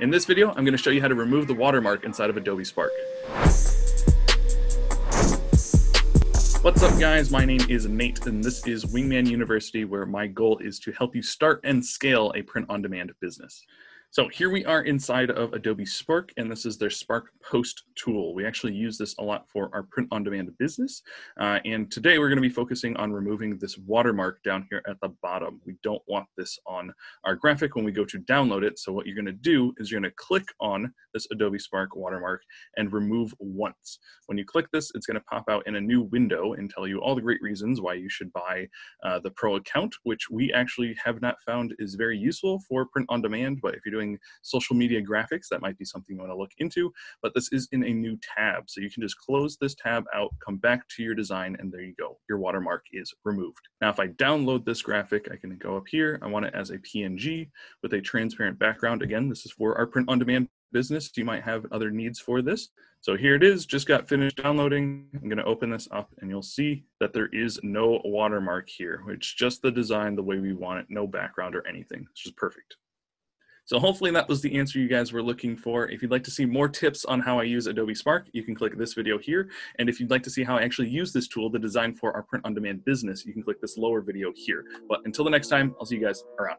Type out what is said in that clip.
In this video, I'm going to show you how to remove the watermark inside of Adobe Spark. What's up, guys? My name is Nate, and this is Wingman University, where my goal is to help you start and scale a print-on-demand business. So here we are inside of Adobe Spark, and this is their Spark Post tool. We actually use this a lot for our print-on-demand business. And today we're going to be focusing on removing this watermark down here at the bottom. We don't want this on our graphic when we go to download it. So what you're going to do is you're going to click on this Adobe Spark watermark and remove once. When you click this, it's going to pop out in a new window and tell you all the great reasons why you should buy the Pro account, which we actually have not found is very useful for print-on-demand, but if you're doing social media graphics, that might be something you want to look into, but this is in a new tab. So you can just close this tab out, come back to your design, and there you go. Your watermark is removed. Now, if I download this graphic, I can go up here. I want it as a PNG with a transparent background. Again, this is for our print-on-demand business. You might have other needs for this. So here it is, just got finished downloading. I'm going to open this up and you'll see that there is no watermark here. It's just the design the way we want it, no background or anything. It's just perfect. So hopefully that was the answer you guys were looking for. If you'd like to see more tips on how I use Adobe Spark, you can click this video here. And if you'd like to see how I actually use this tool to design for our print-on-demand business, you can click this lower video here. But until the next time, I'll see you guys around.